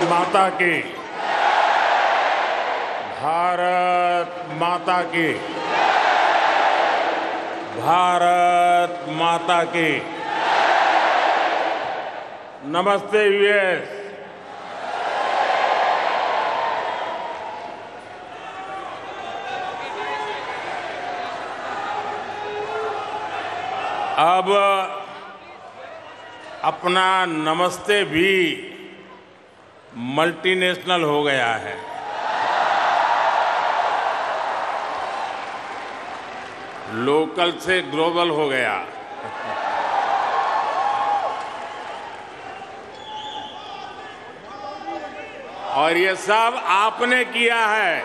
भारत माता की भारत माता की। नमस्ते यूएस। अब अपना नमस्ते भी मल्टीनेशनल हो गया है। लोकल से ग्लोबल हो गया। और ये सब आपने किया है।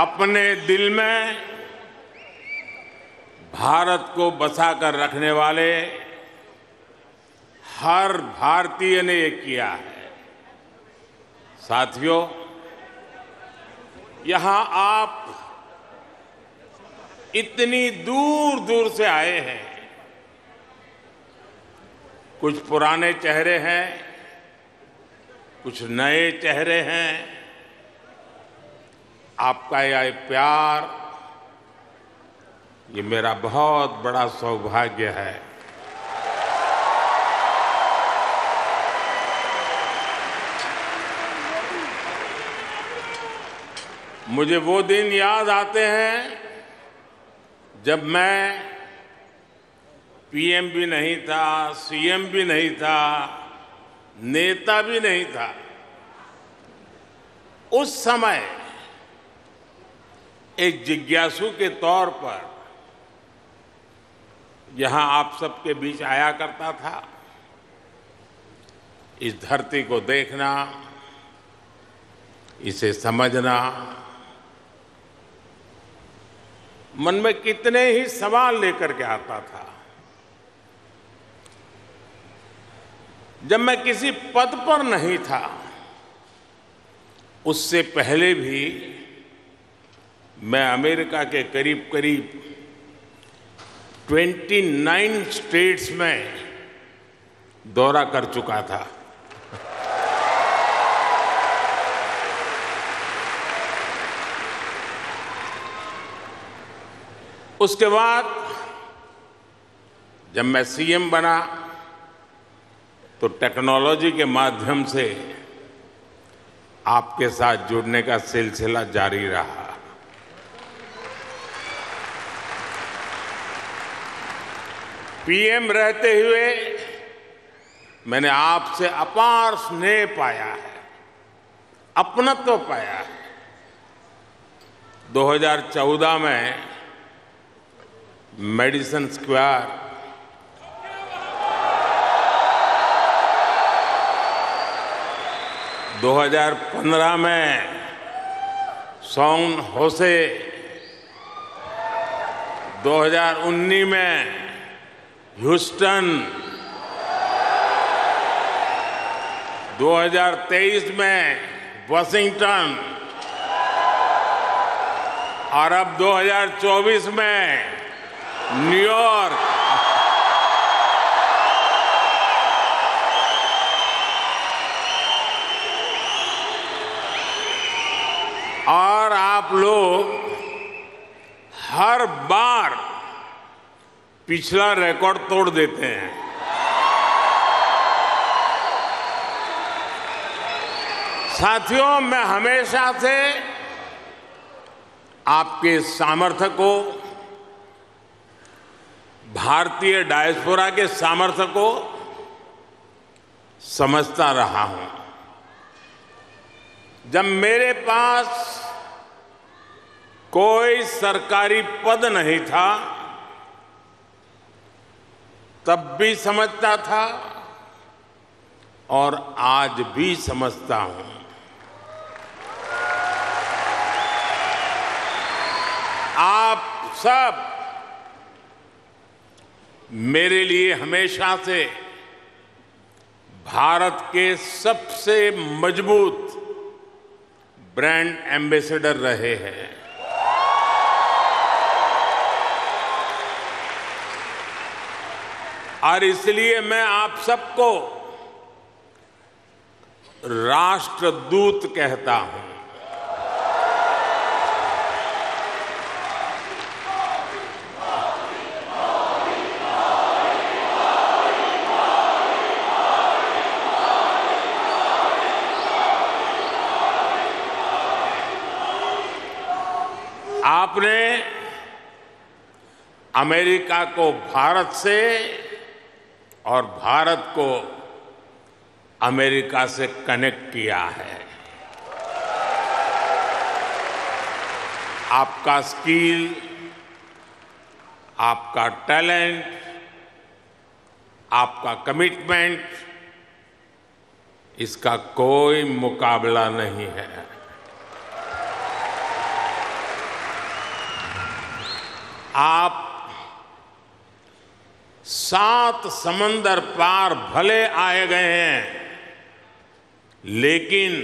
अपने दिल में भारत को बसा कर रखने वाले हर भारतीय ने ये किया है। साथियों, यहाँ आप इतनी दूर दूर से आए हैं। कुछ पुराने चेहरे हैं, कुछ नए चेहरे हैं। आपका यह प्यार ये मेरा बहुत बड़ा सौभाग्य है। मुझे वो दिन याद आते हैं जब मैं पीएम भी नहीं था, सीएम भी नहीं था, नेता भी नहीं था। उस समय एक जिज्ञासु के तौर पर यहाँ आप सबके बीच आया करता था। इस धरती को देखना, इसे समझना, मन में कितने ही सवाल लेकर के आता था। जब मैं किसी पद पर नहीं था, उससे पहले भी मैं अमेरिका के करीब करीब 29 स्टेट्स में दौरा कर चुका था। उसके बाद जब मैं सीएम बना तो टेक्नोलॉजी के माध्यम से आपके साथ जुड़ने का सिलसिला जारी रहा। पीएम रहते हुए मैंने आपसे अपार स्नेह पाया है, अपनत्व पाया है। 2014 में मेडिसन स्क्वायर ,2015 में सैन होसे, 2019 में ह्यूस्टन, 2023 में वॉशिंगटन और अब 2024 में न्यूयॉर्क। और आप लोग हर बार पिछला रिकॉर्ड तोड़ देते हैं। साथियों, मैं हमेशा से आपके सामर्थ्य को, भारतीय डायस्पोरा के सामर्थ्य को समझता रहा हूं। जब मेरे पास कोई सरकारी पद नहीं था तब भी समझता था और आज भी समझता हूं। आप सब मेरे लिए हमेशा से भारत के सबसे मजबूत ब्रांड एम्बेसडर रहे हैं। और इसलिए मैं आप सबको राष्ट्रदूत कहता हूं। आपने अमेरिका को भारत से और भारत को अमेरिका से कनेक्ट किया है। आपका स्किल, आपका टैलेंट, आपका कमिटमेंट, इसका कोई मुकाबला नहीं है। आप 7 समंदर पार भले आए गए हैं, लेकिन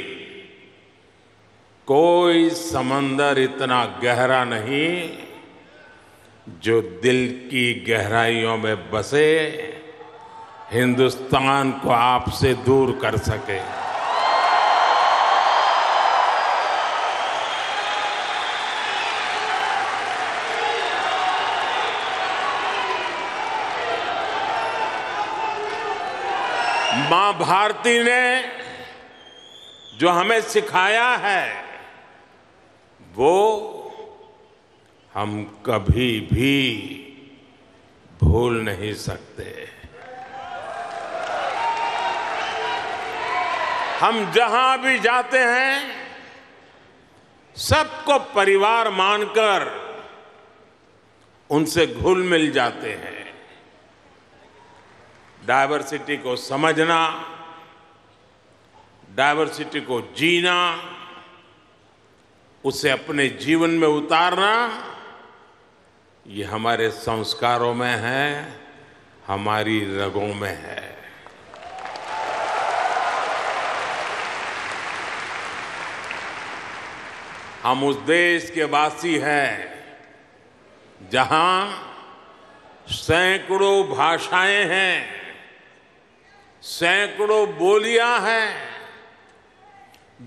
कोई समंदर इतना गहरा नहीं जो दिल की गहराइयों में बसे हिंदुस्तान को आपसे दूर कर सके। मां भारती ने जो हमें सिखाया है वो हम कभी भी भूल नहीं सकते। हम जहां भी जाते हैं सबको परिवार मानकर उनसे घुल मिल जाते हैं। डाइवर्सिटी को समझना, डाइवर्सिटी को जीना, उसे अपने जीवन में उतारना, ये हमारे संस्कारों में है, हमारी रगों में है। हम उस देश के वासी हैं जहां सैकड़ों भाषाएं हैं, सैकड़ों बोलियां हैं,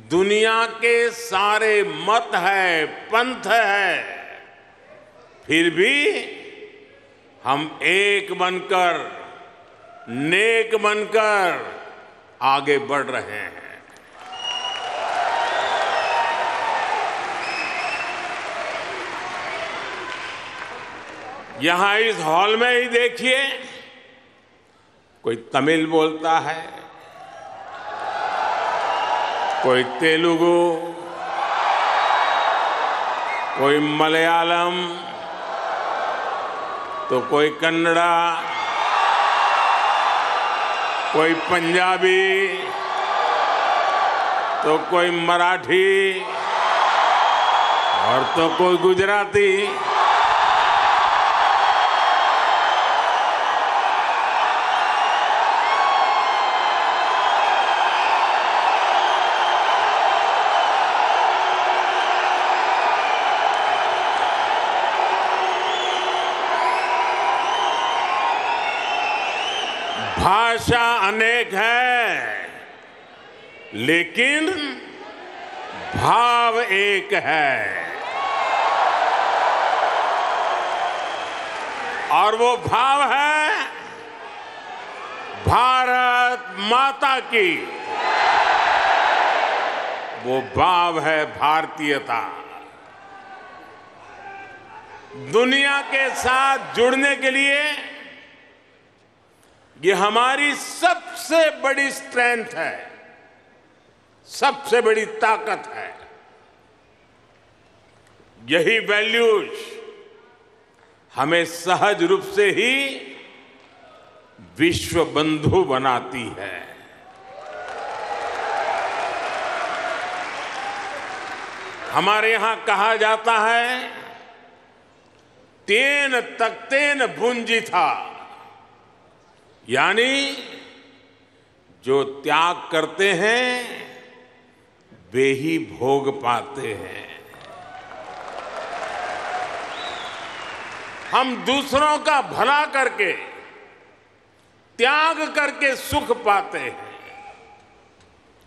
दुनिया के सारे मत हैं, पंथ हैं, फिर भी हम एक बनकर, नेक बनकर आगे बढ़ रहे हैं। यहां इस हॉल में ही देखिए, कोई तमिल बोलता है, कोई तेलुगु, कोई मलयालम, तो कोई कन्नड़ा, कोई पंजाबी, तो कोई मराठी, और तो कोई गुजराती। भाषा अनेक है लेकिन भाव एक है, और वो भाव है भारत माता की, वो भाव है भारतीयता। दुनिया के साथ जुड़ने के लिए ये हमारी सबसे बड़ी स्ट्रेंथ है, सबसे बड़ी ताकत है। यही वैल्यूज हमें सहज रूप से ही विश्व बंधु बनाती है। हमारे यहां कहा जाता है, तेन तक तेन भुंजी था, यानी जो त्याग करते हैं वे ही भोग पाते हैं। हम दूसरों का भला करके, त्याग करके सुख पाते हैं,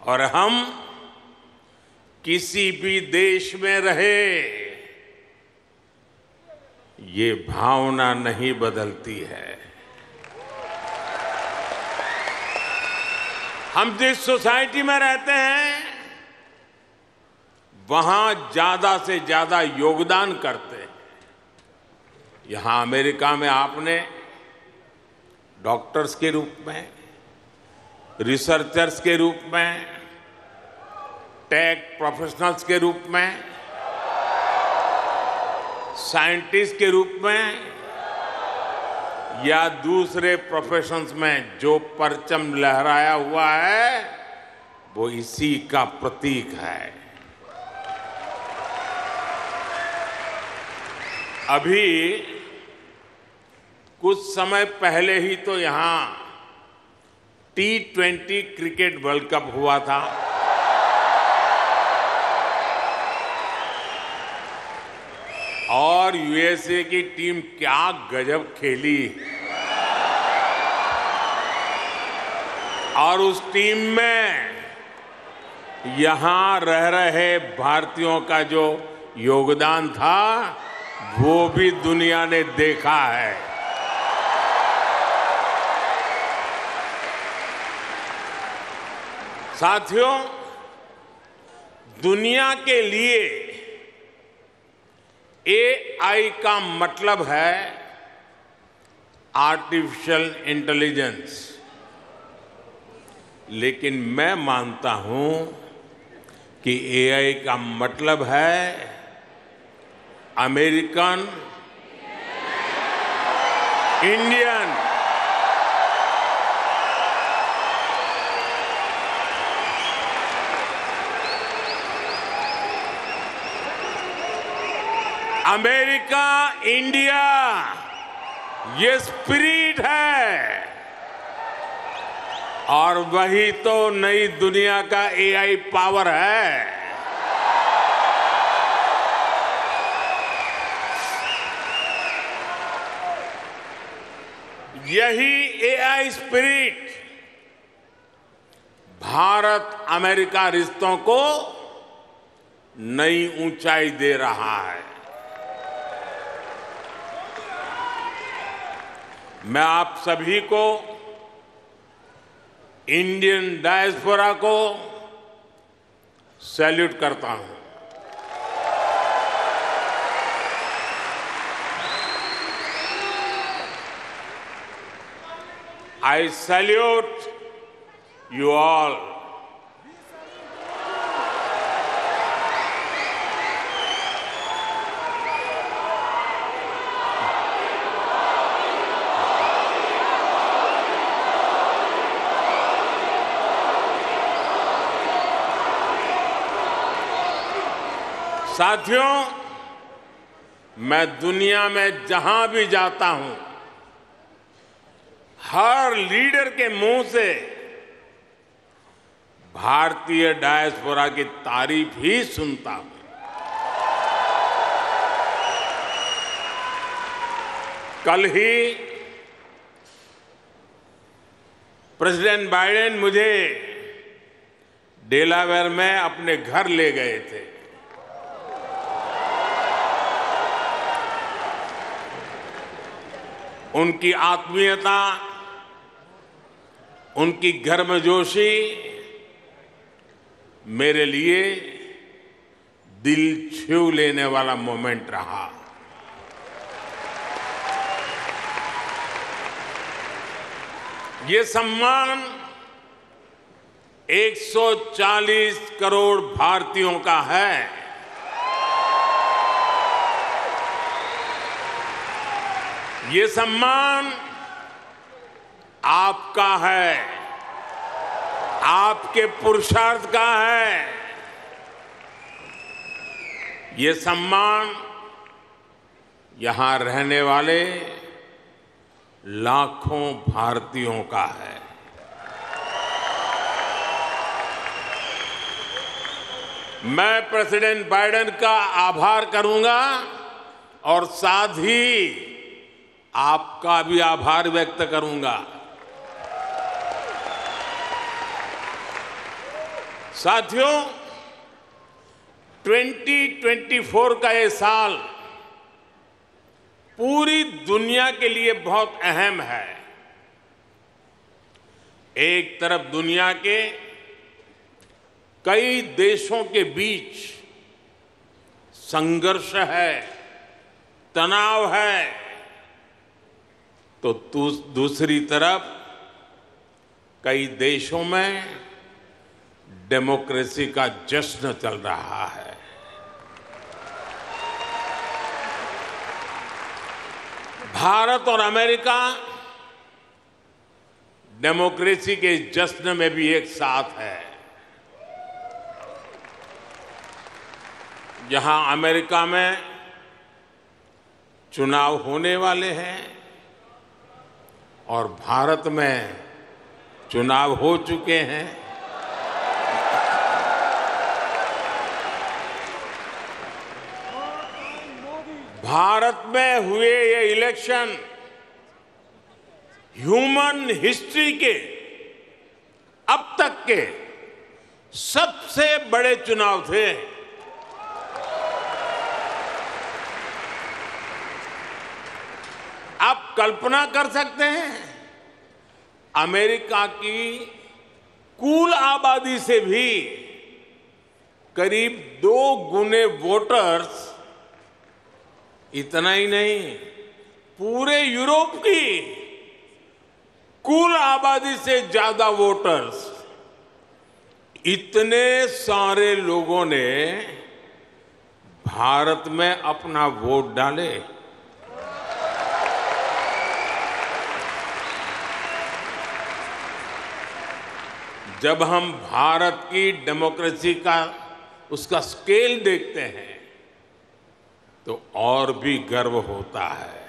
और हम किसी भी देश में रहे ये भावना नहीं बदलती है। हम जिस सोसाइटी में रहते हैं वहां ज्यादा से ज्यादा योगदान करते हैं। यहां अमेरिका में आपने डॉक्टर्स के रूप में, रिसर्चर्स के रूप में, टेक प्रोफेशनल्स के रूप में, साइंटिस्ट के रूप में या दूसरे प्रोफेशंस में जो परचम लहराया हुआ है वो इसी का प्रतीक है। अभी कुछ समय पहले ही तो यहाँ T20 क्रिकेट वर्ल्ड कप हुआ था। और USA की टीम क्या गजब खेली। और उस टीम में यहाँ रह रहे भारतीयों का जो योगदान था वो भी दुनिया ने देखा है। साथियों, दुनिया के लिए AI का मतलब है आर्टिफिशियल इंटेलिजेंस, लेकिन मैं मानता हूं कि AI का मतलब है अमेरिकन, इंडियन, अमेरिका, इंडिया, ये स्पिरिट है और वही तो नई दुनिया का AI पावर है। यही AI स्पिरिट भारत अमेरिका रिश्तों को नई ऊंचाई दे रहा है। मैं आप सभी को, इंडियन डायस्पोरा को सैल्यूट करता हूं। I salute you all. साथियों, मैं दुनिया में जहां भी जाता हूं हर लीडर के मुंह से भारतीय डायस्पोरा की तारीफ ही सुनता हूं। कल ही प्रेसिडेंट बाइडेन मुझे डेलावेयर में अपने घर ले गए थे। उनकी आत्मीयता, उनकी गर्मजोशी मेरे लिए दिल छू लेने वाला मोमेंट रहा। ये सम्मान 140 करोड़ भारतीयों का है। ये सम्मान आपका है, आपके पुरुषार्थ का है। ये सम्मान यहां रहने वाले लाखों भारतीयों का है। मैं प्रेसिडेंट बाइडेन का आभार करूंगा और साथ ही आपका भी आभार व्यक्त करूंगा। साथियों, 2024 का ये साल पूरी दुनिया के लिए बहुत अहम है। एक तरफ दुनिया के कई देशों के बीच संघर्ष है, तनाव है, तो दूसरी तरफ कई देशों में डेमोक्रेसी का जश्न चल रहा है। भारत और अमेरिका डेमोक्रेसी के जश्न में भी एक साथ है। जहां अमेरिका में चुनाव होने वाले हैं और भारत में चुनाव हो चुके हैं, भारत में हुए ये इलेक्शन ह्यूमन हिस्ट्री के अब तक के सबसे बड़े चुनाव थे। आप कल्पना कर सकते हैं, अमेरिका की कुल आबादी से भी करीब 2 गुने वोटर्स, इतना ही नहीं, पूरे यूरोप की कुल आबादी से ज्यादा वोटर्स, इतने सारे लोगों ने भारत में अपना वोट डाले। जब हम भारत की डेमोक्रेसी का उसका स्केल देखते हैं तो और भी गर्व होता है।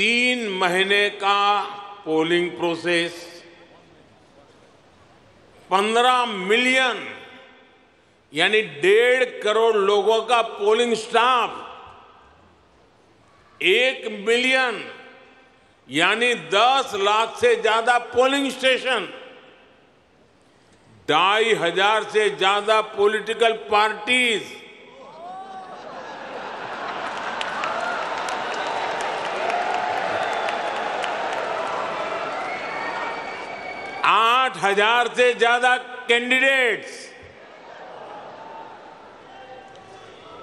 तीन महीने का पोलिंग प्रोसेस, 15 मिलियन यानी 1.5 करोड़ लोगों का पोलिंग स्टाफ, 1 मिलियन यानी 10 लाख से ज्यादा पोलिंग स्टेशन, 2500 से ज्यादा पॉलिटिकल पार्टीज, oh! 8000 से ज्यादा कैंडिडेट्स,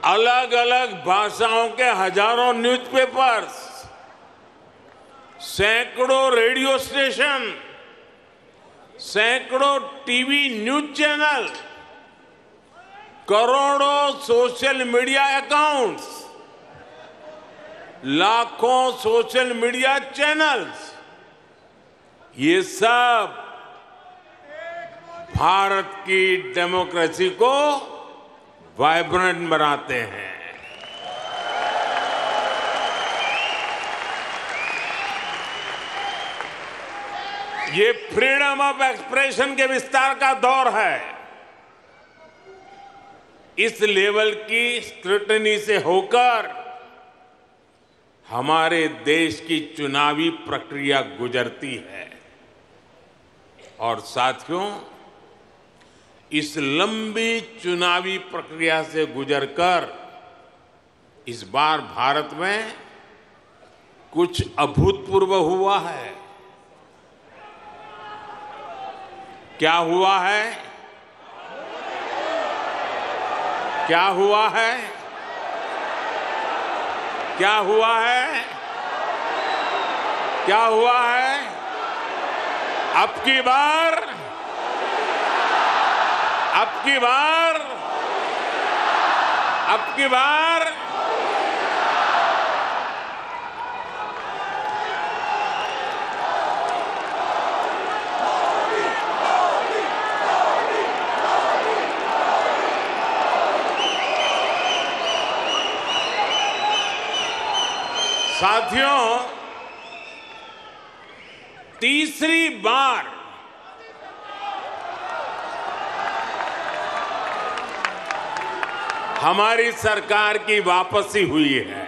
अलग अलग भाषाओं के हजारों न्यूज़पेपर्स, सैकड़ों रेडियो स्टेशन, सैकड़ों टीवी न्यूज चैनल, करोड़ों सोशल मीडिया अकाउंट्स, लाखों सोशल मीडिया चैनल्स, ये सब भारत की डेमोक्रेसी को वाइब्रेंट बनाते हैं। ये फ्रीडम ऑफ एक्सप्रेशन के विस्तार का दौर है। इस लेवल की स्क्रूटनी से होकर हमारे देश की चुनावी प्रक्रिया गुजरती है। और साथियों, इस लंबी चुनावी प्रक्रिया से गुजरकर इस बार भारत में कुछ अभूतपूर्व हुआ है। क्या हुआ है? क्या हुआ है? क्या हुआ है? क्या हुआ है? अब की बार, अब की बार, अब की बार साथियों, तीसरी बार हमारी सरकार की वापसी हुई है।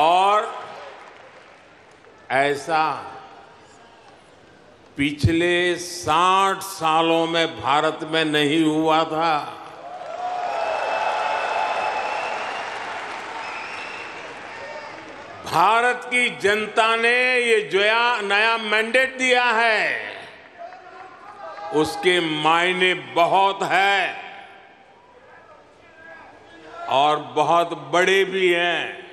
और ऐसा पिछले 60 सालों में भारत में नहीं हुआ था। भारत की जनता ने ये जो नया मैंडेट दिया है उसके मायने बहुत है और बहुत बड़े भी हैं।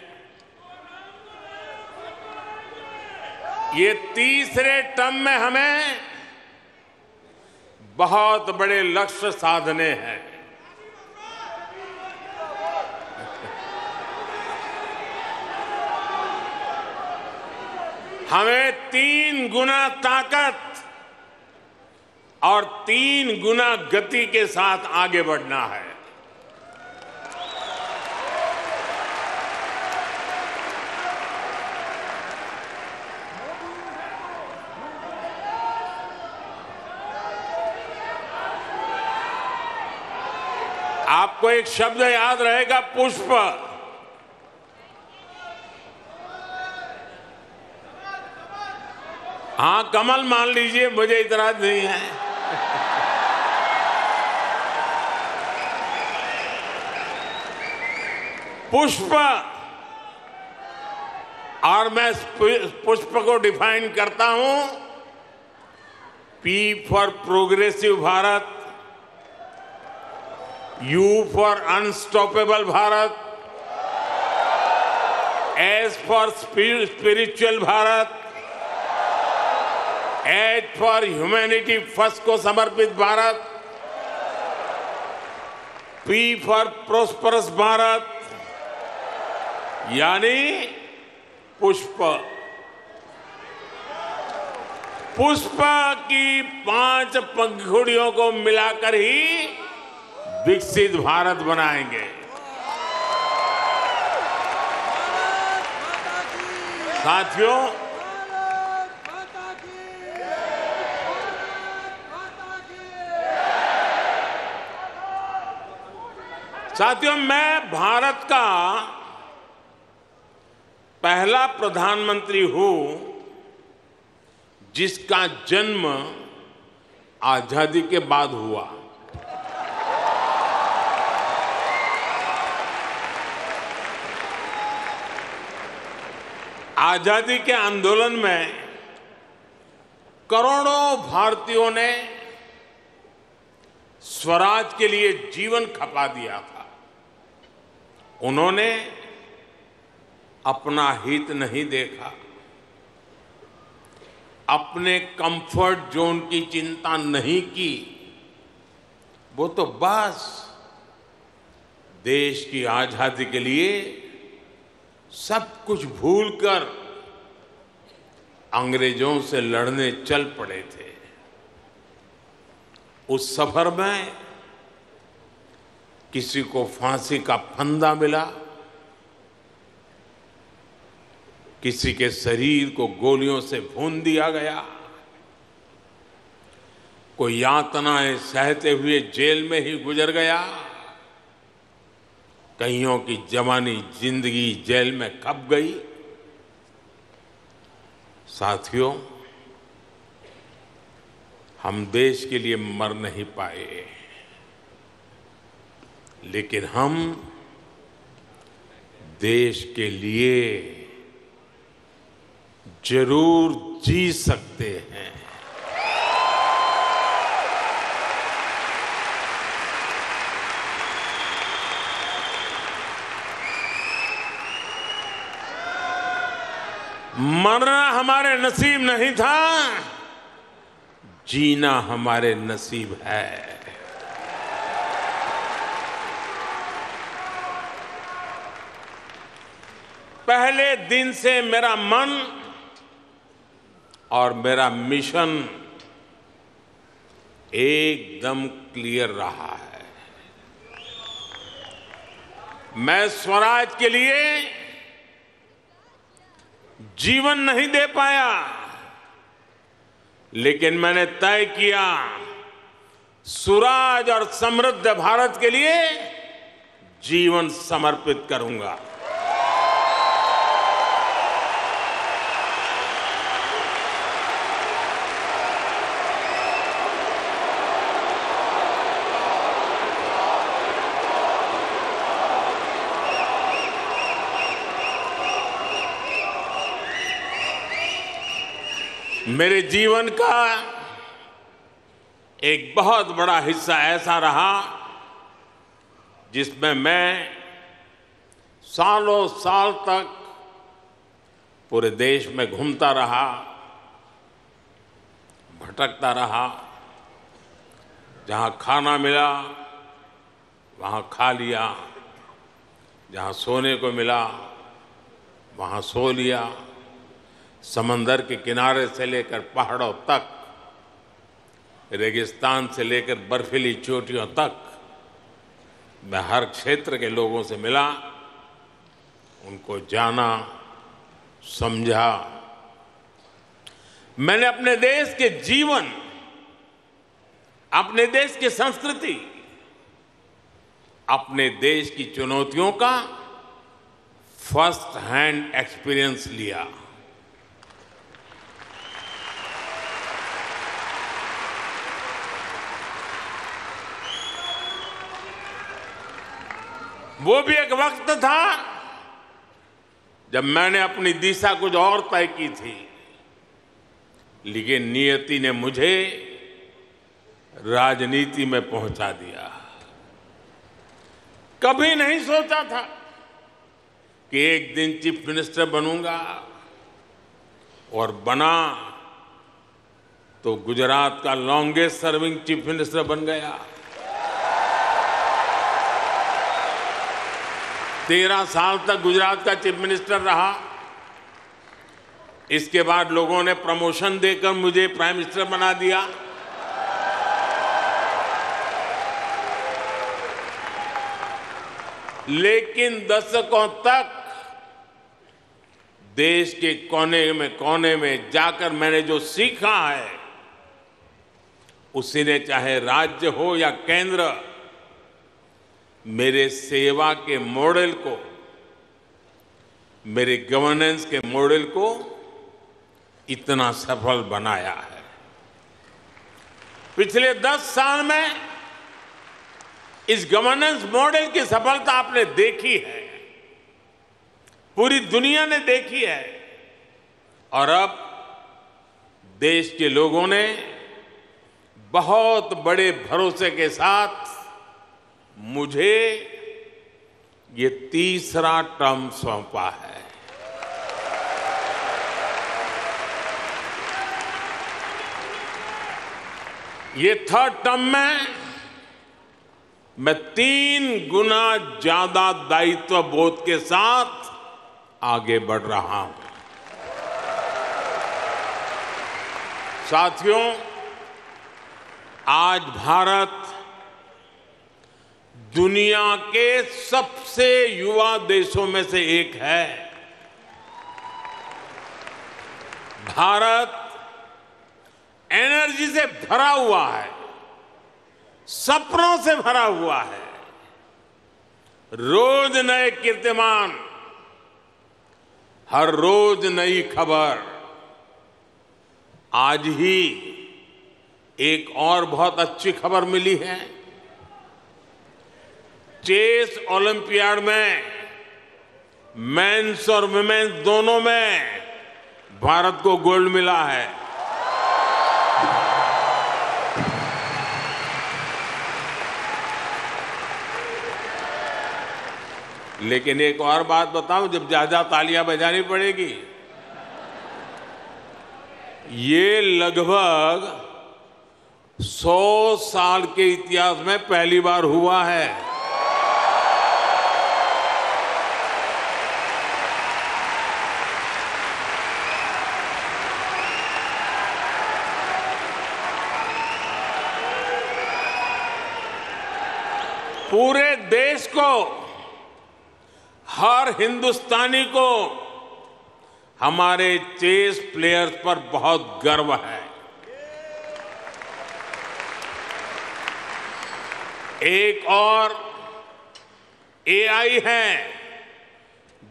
ये तीसरे टर्म में हमें बहुत बड़े लक्ष्य साधने हैं। हमें 3 गुना ताकत और 3 गुना गति के साथ आगे बढ़ना है। आपको एक शब्द याद रहेगा, पुष्प। हाँ, कमल मान लीजिए, मुझे इतराज नहीं है। पुष्प, और मैं पुष्प को डिफाइन करता हूं, P for progressive Bharat, U for unstoppable Bharat, S for spiritual Bharat, H for humanity first को समर्पित Bharat, P for prosperous Bharat, यानी पुष्प। पुष्प की 5 पंखुड़ियों को मिलाकर ही विकसित भारत बनाएंगे। साथियों, मैं भारत का पहला प्रधानमंत्री हूं जिसका जन्म आजादी के बाद हुआ। आजादी के आंदोलन में करोड़ों भारतीयों ने स्वराज के लिए जीवन खपा दिया था। उन्होंने अपना हित नहीं देखा, अपने कंफर्ट जोन की चिंता नहीं की। वो तो बस देश की आजादी के लिए सब कुछ भूलकर अंग्रेजों से लड़ने चल पड़े थे। उस सफर में किसी को फांसी का फंदा मिला, किसी के शरीर को गोलियों से भून दिया गया, कोई यातनाएं सहते हुए जेल में ही गुजर गया, कईयों की जवानी जिंदगी जेल में खप गई। साथियों, हम देश के लिए मर नहीं पाए, लेकिन हम देश के लिए जरूर जी सकते हैं। मरना हमारे नसीब नहीं था, जीना हमारे नसीब है। पहले दिन से मेरा मन और मेरा मिशन एकदम क्लियर रहा है। मैं स्वराज के लिए जीवन नहीं दे पाया, लेकिन मैंने तय किया सुराज और समृद्ध भारत के लिए जीवन समर्पित करूंगा। मेरे जीवन का एक बहुत बड़ा हिस्सा ऐसा रहा जिसमें मैं सालों साल तक पूरे देश में घूमता रहा, भटकता रहा। जहाँ खाना मिला वहाँ खा लिया, जहाँ सोने को मिला वहाँ सो लिया। समंदर के किनारे से लेकर पहाड़ों तक, रेगिस्तान से लेकर बर्फीली चोटियों तक, मैं हर क्षेत्र के लोगों से मिला, उनको जाना, समझा। मैंने अपने देश के जीवन, अपने देश की संस्कृति, अपने देश की चुनौतियों का फर्स्ट हैंड एक्सपीरियंस लिया। वो भी एक वक्त था जब मैंने अपनी दिशा कुछ और तय की थी, लेकिन नियति ने मुझे राजनीति में पहुंचा दिया। कभी नहीं सोचा था कि एक दिन चीफ मिनिस्टर बनूंगा, और बना तो गुजरात का लॉन्गेस्ट सर्विंग चीफ मिनिस्टर बन गया। 13 साल तक गुजरात का चीफ मिनिस्टर रहा। इसके बाद लोगों ने प्रमोशन देकर मुझे प्राइम मिनिस्टर बना दिया। लेकिन दशकों तक देश के कोने में जाकर मैंने जो सीखा है, उसी ने चाहे राज्य हो या केंद्र, मेरे सेवा के मॉडल को, मेरे गवर्नेंस के मॉडल को इतना सफल बनाया है। पिछले 10 साल में इस गवर्नेंस मॉडल की सफलता आपने देखी है, पूरी दुनिया ने देखी है, और अब देश के लोगों ने बहुत बड़े भरोसे के साथ मुझे ये 3रा टर्म सौंपा है। ये 3rd टर्म में मैं 3 गुना ज्यादा दायित्व बोध के साथ आगे बढ़ रहा हूं। साथियों, आज भारत दुनिया के सबसे युवा देशों में से एक है। भारत एनर्जी से भरा हुआ है, सपनों से भरा हुआ है। रोज नए कीर्तिमान, हर रोज नई खबर। आज ही एक और बहुत अच्छी खबर मिली है। चेस ओलंपियाड में मेंस और वुमेन्स दोनों में भारत को गोल्ड मिला है। लेकिन एक और बात बताऊं, जब ज्यादा तालियां बजानी पड़ेगी, ये लगभग 100 साल के इतिहास में पहली बार हुआ है। पूरे देश को हर हिंदुस्तानी को हमारे चेस प्लेयर्स पर बहुत गर्व है। एक और एआई है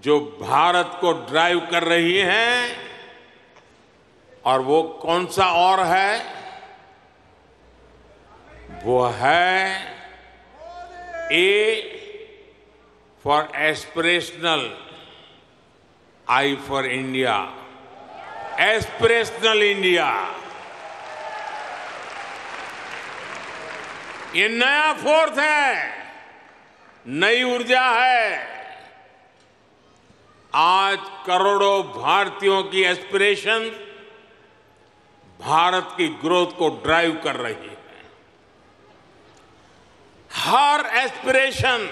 जो भारत को ड्राइव कर रही है, और वो कौन सा और है? वो है A for aspirational, I for India. Aspirational India, ये नया फोर्स है, नई ऊर्जा है। आज करोड़ों भारतीयों की एस्पिरेशन भारत की ग्रोथ को ड्राइव कर रही है। हर एस्पिरेशन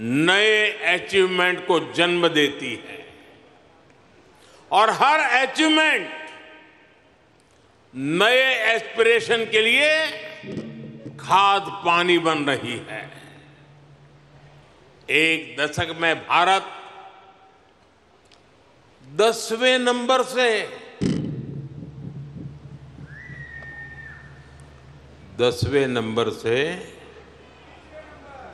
नए अचीवमेंट को जन्म देती है, और हर अचीवमेंट नए एस्पिरेशन के लिए खाद पानी बन रही है। एक दशक में भारत 10वें नंबर से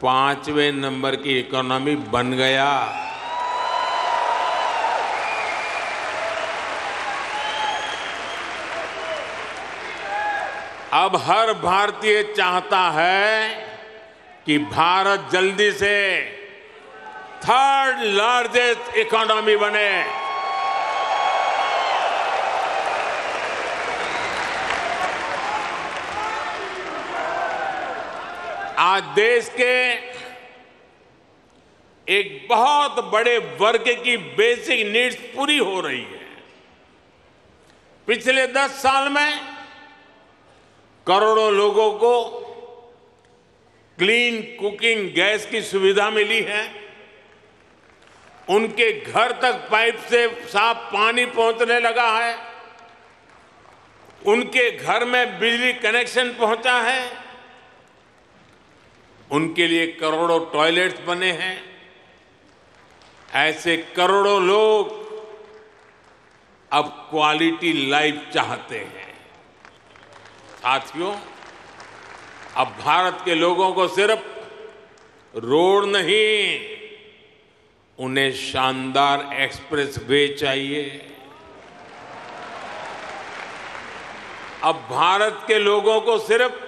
5वें नंबर की इकोनॉमी बन गया। अब हर भारतीय चाहता है कि भारत जल्दी से 3rd लार्जेस्ट इकोनॉमी बने। आज देश के एक बहुत बड़े वर्ग की बेसिक नीड्स पूरी हो रही है। पिछले 10 साल में करोड़ों लोगों को क्लीन कुकिंग गैस की सुविधा मिली है। उनके घर तक पाइप से साफ पानी पहुंचने लगा है। उनके घर में बिजली कनेक्शन पहुंचा है। उनके लिए करोड़ों टॉयलेट्स बने हैं। ऐसे करोड़ों लोग अब क्वालिटी लाइफ चाहते हैं। साथियों, अब भारत के लोगों को सिर्फ रोड नहीं, उन्हें शानदार एक्सप्रेसवे चाहिए। अब भारत के लोगों को सिर्फ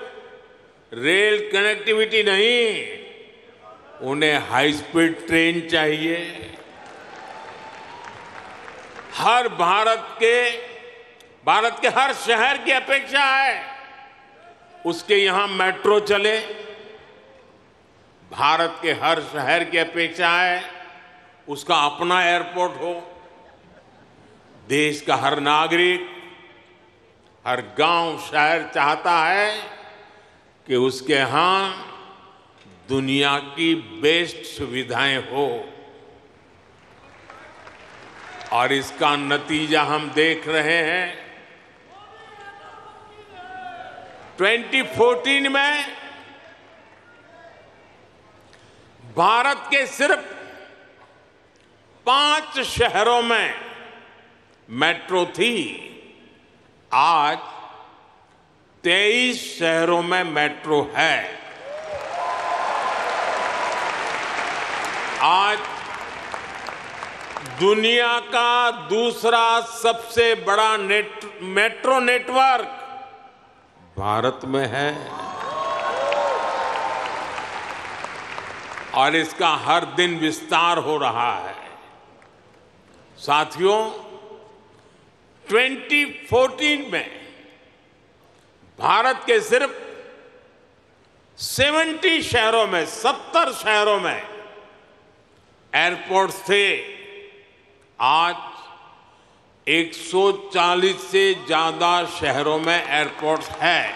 रेल कनेक्टिविटी नहीं, उन्हें हाई स्पीड ट्रेन चाहिए। हर भारत के हर शहर की अपेक्षा है उसके यहाँ मेट्रो चले। भारत के हर शहर की अपेक्षा है उसका अपना एयरपोर्ट हो। देश का हर नागरिक, हर गांव, शहर चाहता है कि उसके यहाँ दुनिया की बेस्ट सुविधाएं हो। और इसका नतीजा हम देख रहे हैं। 2014 में भारत के सिर्फ 5 शहरों में मेट्रो थी, आज 23 शहरों में मेट्रो है। आज दुनिया का दूसरा सबसे बड़ा मेट्रो नेटवर्क भारत में है, और इसका हर दिन विस्तार हो रहा है। साथियों, 2014 में भारत के सिर्फ 70 शहरों में एयरपोर्ट्स थे, आज 140 से ज्यादा शहरों में एयरपोर्ट्स हैं। .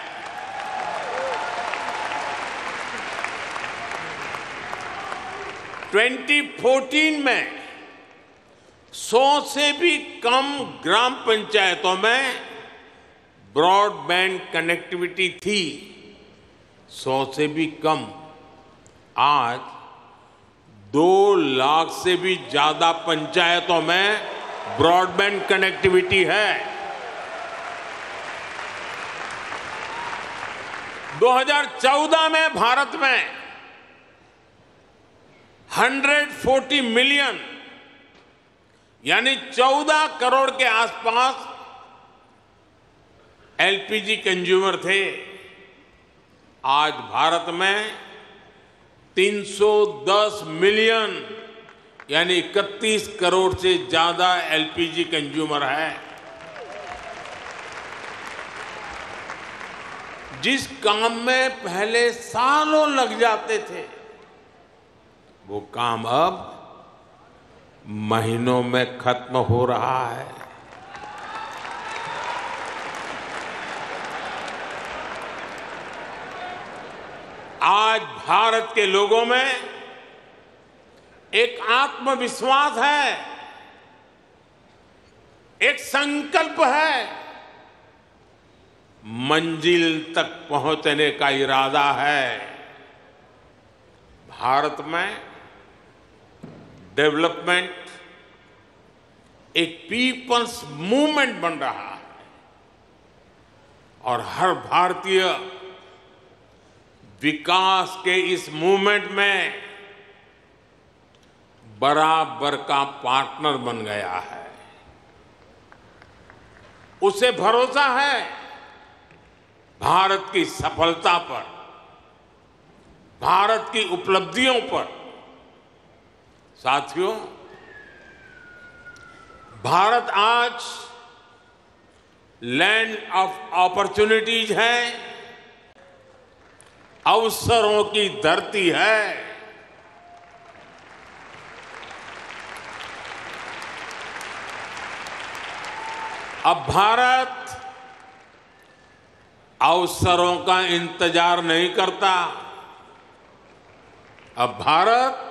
2014 में 100 से भी कम ग्राम पंचायतों में ब्रॉडबैंड कनेक्टिविटी थी, 100 से भी कम। आज 2 लाख से भी ज्यादा पंचायतों में ब्रॉडबैंड कनेक्टिविटी है। 2014 में भारत में 140 मिलियन यानी 14 करोड़ के आसपास एलपीजी कंज्यूमर थे। आज भारत में 310 मिलियन यानी 31 करोड़ से ज्यादा एलपीजी कंज्यूमर है। जिस काम में पहले सालों लग जाते थे वो काम अब महीनों में खत्म हो रहा है। आज भारत के लोगों में एक आत्मविश्वास है, एक संकल्प है, मंजिल तक पहुंचने का इरादा है। भारत में डेवलपमेंट एक पीपल्स मूवमेंट बन रहा है और हर भारतीय विकास के इस मूवमेंट में बराबर का पार्टनर बन गया है। उसे भरोसा है भारत की सफलता पर, भारत की उपलब्धियों पर। साथियों, भारत आज लैंड ऑफ अपॉर्चुनिटीज है, अवसरों की धरती है। अब भारत अवसरों का इंतजार नहीं करता, अब भारत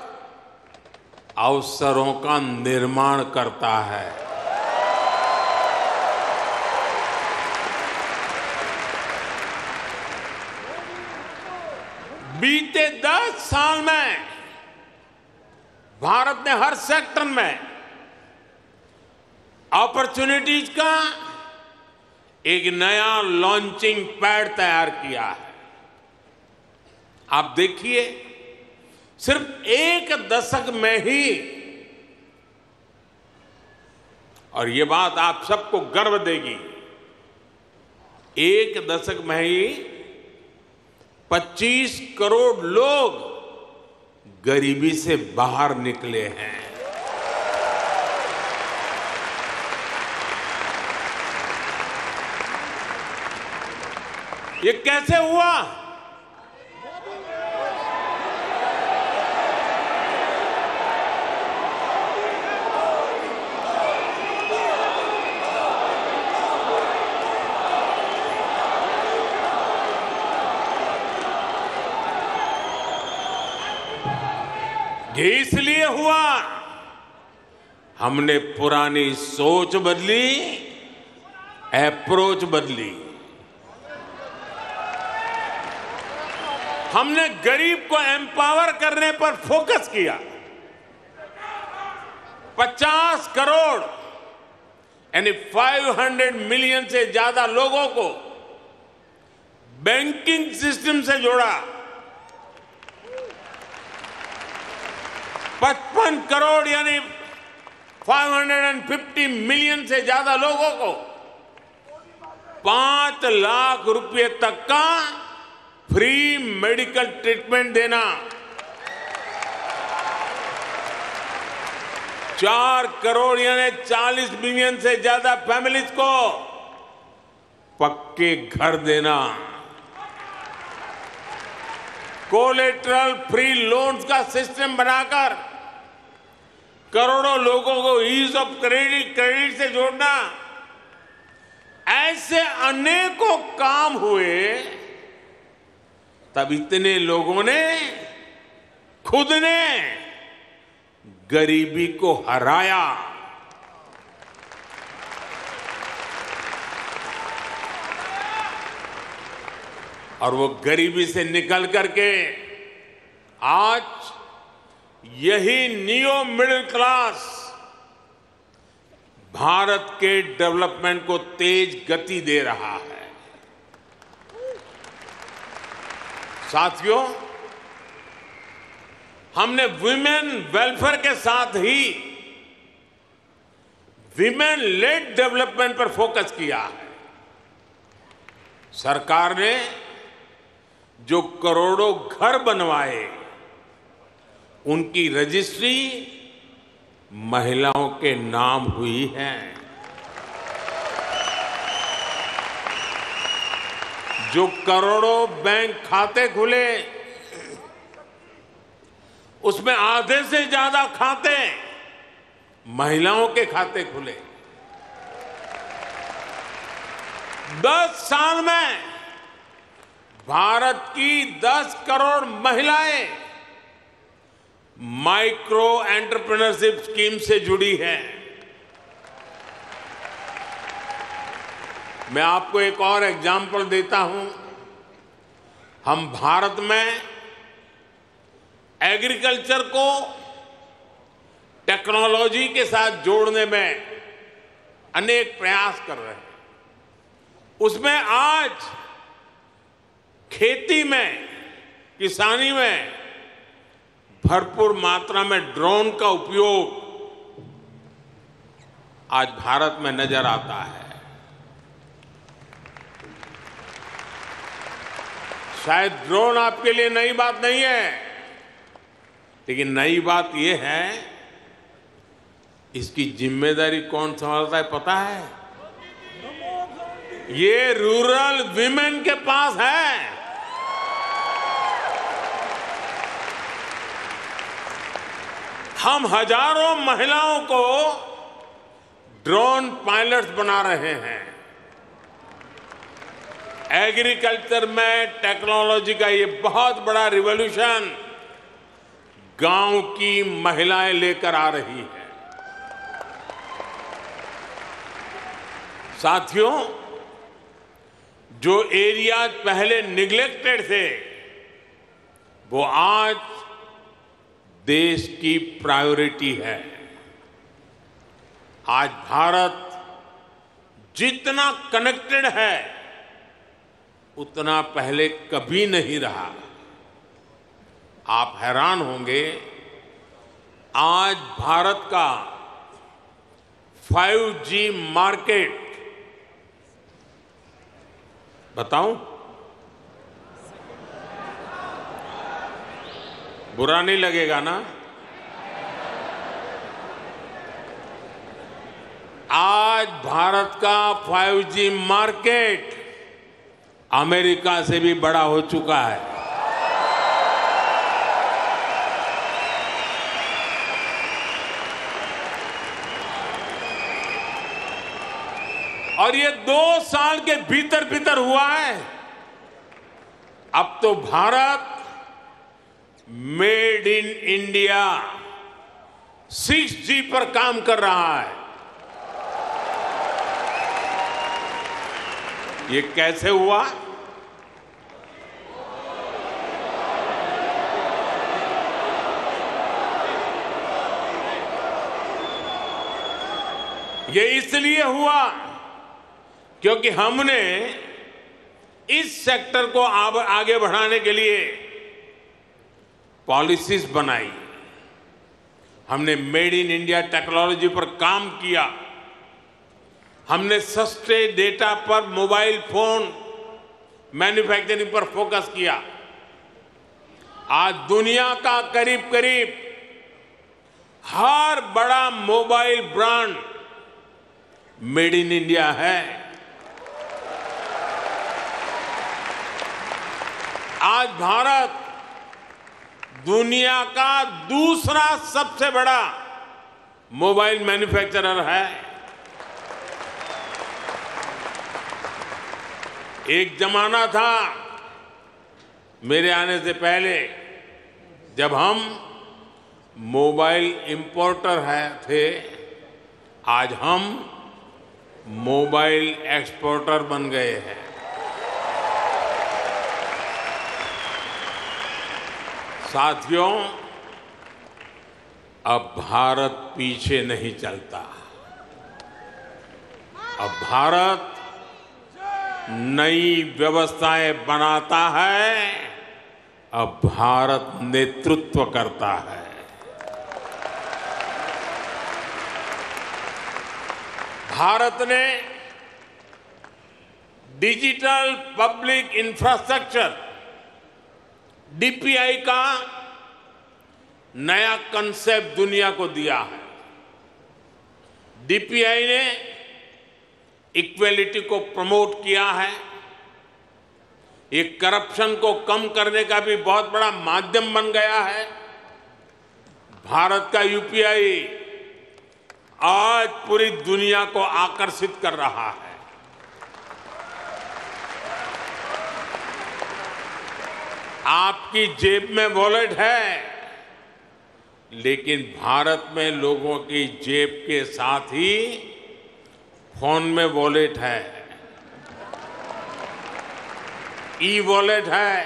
अवसरों का निर्माण करता है। बीते 10 साल में भारत ने हर सेक्टर में अपॉर्चुनिटीज का एक नया लॉन्चिंग पैड तैयार किया है। आप देखिए, सिर्फ एक दशक में ही, और ये बात आप सबको गर्व देगी, एक दशक में ही 25 करोड़ लोग गरीबी से बाहर निकले हैं। ये कैसे हुआ? ये इसलिए हुआ, हमने पुरानी सोच बदली, अप्रोच बदली। हमने गरीब को एम्पावर करने पर फोकस किया। 50 करोड़ यानी 500 मिलियन से ज्यादा लोगों को बैंकिंग सिस्टम से जोड़ा। 55 करोड़ यानी 550 मिलियन से ज्यादा लोगों को 5 लाख रुपए तक का फ्री मेडिकल ट्रीटमेंट देना। 4 करोड़ यानी 40 मिलियन से ज्यादा फैमिलीज को पक्के घर देना। कोलेट्रल फ्री लोन्स का सिस्टम बनाकर करोड़ों लोगों को ईज ऑफ क्रेडिट से जोड़ना। ऐसे अनेकों काम हुए, तब इतने लोगों ने खुद ने गरीबी को हराया। और वो गरीबी से निकल करके आज यही नियो मिडिल क्लास भारत के डेवलपमेंट को तेज गति दे रहा है। साथियों, हमने वुमेन वेलफेयर के साथ ही विमेन लेड डेवलपमेंट पर फोकस किया है। सरकार ने जो करोड़ों घर बनवाए, उनकी रजिस्ट्री महिलाओं के नाम हुई है। जो करोड़ों बैंक खाते खुले, उसमें आधे से ज्यादा खाते महिलाओं के खाते खुले। 10 साल में भारत की 10 करोड़ महिलाएं माइक्रो एंटरप्रेन्योरशिप स्कीम से जुड़ी हैं। मैं आपको एक और एग्जाम्पल देता हूं। हम भारत में एग्रीकल्चर को टेक्नोलॉजी के साथ जोड़ने में अनेक प्रयास कर रहे हैं। उसमें आज खेती में, किसानी में भरपूर मात्रा में ड्रोन का उपयोग आज भारत में नजर आता है। शायद ड्रोन आपके लिए नई बात नहीं है, लेकिन नई बात यह है, इसकी जिम्मेदारी कौन संभालता है पता है? ये रूरल वीमेन के पास है। हम हजारों महिलाओं को ड्रोन पायलट्स बना रहे हैं। एग्रीकल्चर में टेक्नोलॉजी का ये बहुत बड़ा रिवॉल्यूशन गांव की महिलाएं लेकर आ रही हैं। साथियों, जो एरिया पहले निग्लेक्टेड थे, वो आज देश की प्रायोरिटी है। आज भारत जितना कनेक्टेड है, उतना पहले कभी नहीं रहा। आप हैरान होंगे, आज भारत का 5G मार्केट, बताऊं? बुरा नहीं लगेगा ना? आज भारत का 5G मार्केट अमेरिका से भी बड़ा हो चुका है। और ये 2 साल के भीतर भीतर हुआ है। अब तो Bharat made in India 6G पर काम कर रहा है। ये कैसे हुआ? ये इसलिए हुआ क्योंकि हमने इस सेक्टर को आगे बढ़ाने के लिए पॉलिसीज बनाई। हमने मेड इन इंडिया टेक्नोलॉजी पर काम किया। हमने सस्ते डेटा पर मोबाइल फोन मैन्युफैक्चरिंग पर फोकस किया। आज दुनिया का करीब करीब हर बड़ा mobile brand made in India है। आज भारत दुनिया का दूसरा सबसे बड़ा मोबाइल मैन्युफैक्चरर है। एक जमाना था मेरे आने से पहले, जब हम मोबाइल इंपोर्टर थे। आज हम मोबाइल एक्सपोर्टर बन गए हैं। साथियों, अब भारत पीछे नहीं चलता। अब भारत नई व्यवस्थाएं बनाता है, अब भारत नेतृत्व करता है। भारत ने डिजिटल पब्लिक इंफ्रास्ट्रक्चर डीपीआई का नया कंसेप्ट दुनिया को दिया है। डीपीआई ने इक्वेलिटी को प्रमोट किया है। ये करप्शन को कम करने का भी बहुत बड़ा माध्यम बन गया है। भारत का यूपीआई आज पूरी दुनिया को आकर्षित कर रहा है। आपकी जेब में वॉलेट है, लेकिन भारत में लोगों की जेब के साथ ही फोन में वॉलेट है, ई वॉलेट है।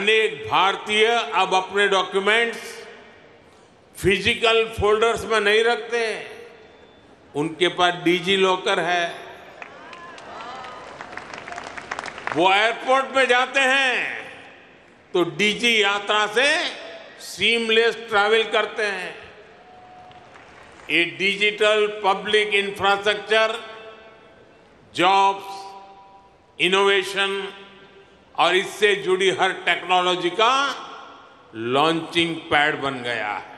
अनेक भारतीय अब अपने डॉक्यूमेंट्स फिजिकल फोल्डर्स में नहीं रखते, उनके पास डिजी लॉकर है। वो एयरपोर्ट में जाते हैं तो डिजी यात्रा से सीमलेस ट्रैवल करते हैं। ये digital public infrastructure jobs, innovation और इससे जुड़ी हर टेक्नोलॉजी का लॉन्चिंग पैड बन गया है।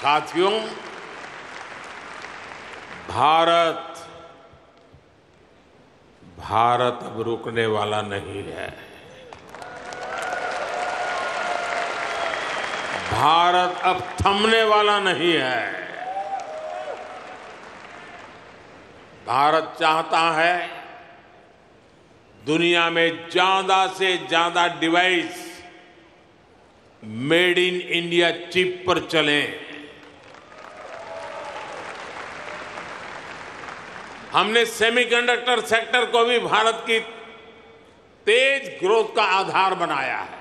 साथियों, भारत अब रुकने वाला नहीं है। भारत अब थमने वाला नहीं है। भारत चाहता है दुनिया में ज्यादा से ज्यादा device made in India chip पर चले। हमने सेमीकंडक्टर सेक्टर को भी भारत की तेज ग्रोथ का आधार बनाया है।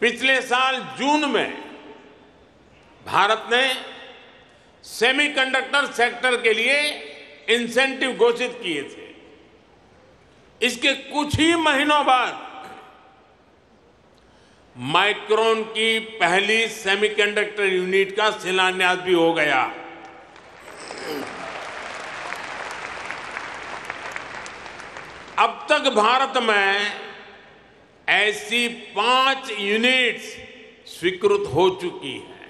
पिछले साल जून में भारत ने सेमीकंडक्टर सेक्टर के लिए इंसेंटिव घोषित किए थे। इसके कुछ ही महीनों बाद माइक्रोन की पहली सेमीकंडक्टर यूनिट का शिलान्यास भी हो गया। अब तक भारत में ऐसी 5 यूनिट्स स्वीकृत हो चुकी हैं।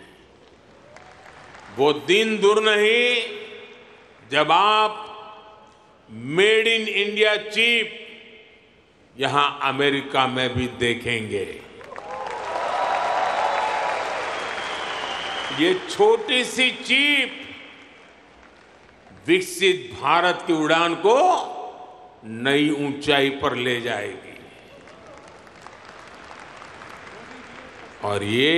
वो दिन दूर नहीं जब आप मेड इन इंडिया चिप यहां अमेरिका में भी देखेंगे। ये छोटी सी चिप विकसित भारत की उड़ान को नई ऊंचाई पर ले जाएगी। और ये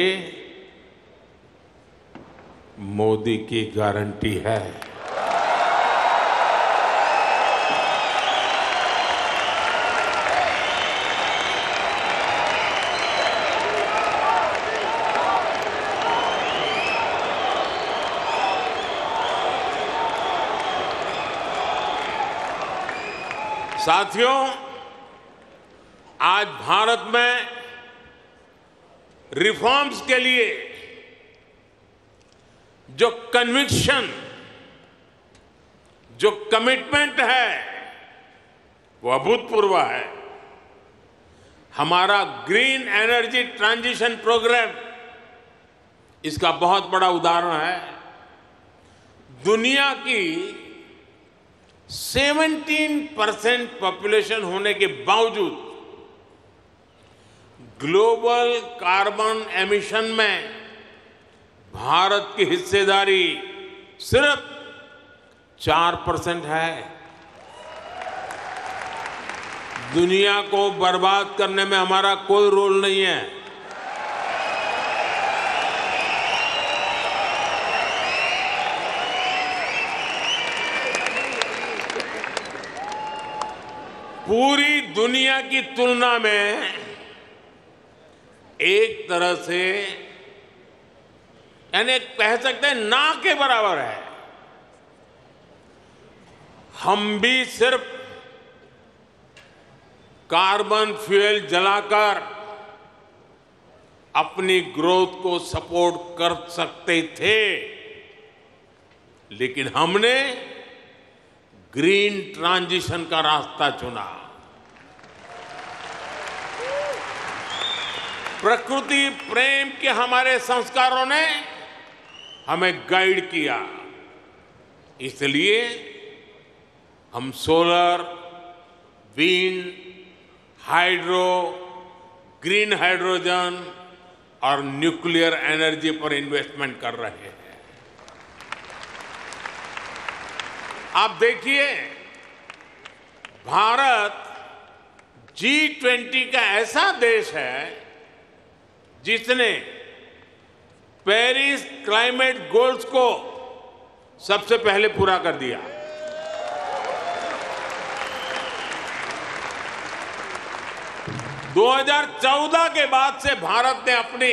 मोदी की गारंटी है। साथियों, आज भारत में रिफॉर्म्स के लिए जो कन्विक्शन, जो कमिटमेंट है, वो अभूतपूर्व है। हमारा ग्रीन एनर्जी ट्रांजिशन प्रोग्राम इसका बहुत बड़ा उदाहरण है। दुनिया की 17% पॉपुलेशन होने के बावजूद ग्लोबल कार्बन एमिशन में भारत की हिस्सेदारी सिर्फ 4% है। दुनिया को बर्बाद करने में हमारा कोई रोल नहीं है। पूरी दुनिया की तुलना में एक तरह से यानी कह सकते हैं ना के बराबर है। हम भी सिर्फ कार्बन फ्यूल जलाकर अपनी ग्रोथ को सपोर्ट कर सकते थे, लेकिन हमने ग्रीन ट्रांजिशन का रास्ता चुना। प्रकृति प्रेम के हमारे संस्कारों ने हमें गाइड किया, इसलिए हम solar, wind, hydro, green hydrogen और न्यूक्लियर एनर्जी पर इन्वेस्टमेंट कर रहे हैं। आप देखिए, भारत G20 का ऐसा देश है जिसने पेरिस क्लाइमेट गोल्स को सबसे पहले पूरा कर दिया। (2014) के बाद से भारत ने अपनी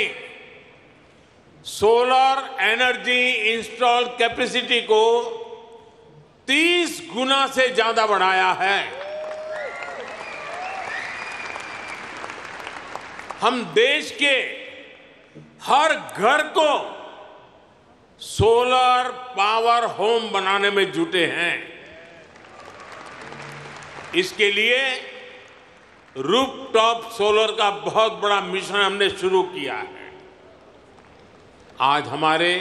सोलर एनर्जी इंस्टॉल कैपेसिटी को 30 गुना से ज्यादा बढ़ाया है। हम देश के हर घर को सोलर पावर होम बनाने में जुटे हैं। इसके लिए रूफटॉप सोलर का बहुत बड़ा मिशन हमने शुरू किया है। आज हमारे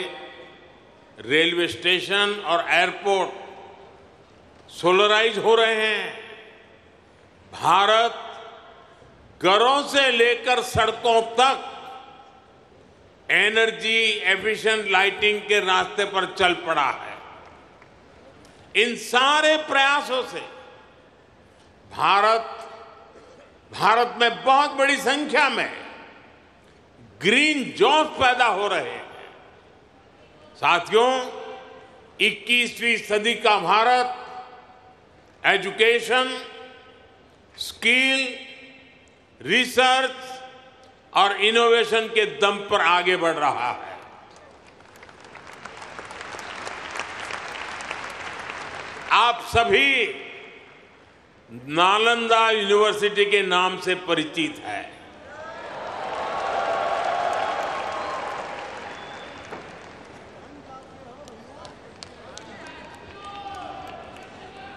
रेलवे स्टेशन और एयरपोर्ट सोलराइज हो रहे हैं। भारत घरों से लेकर सड़कों तक एनर्जी एफिशिएंट लाइटिंग के रास्ते पर चल पड़ा है। इन सारे प्रयासों से भारत में बहुत बड़ी संख्या में ग्रीन जॉब्स पैदा हो रहे हैं। साथियों, 21वीं सदी का भारत एजुकेशन, स्किल, रिसर्च और इनोवेशन के दम पर आगे बढ़ रहा है। आप सभी नालंदा यूनिवर्सिटी के नाम से परिचित हैं।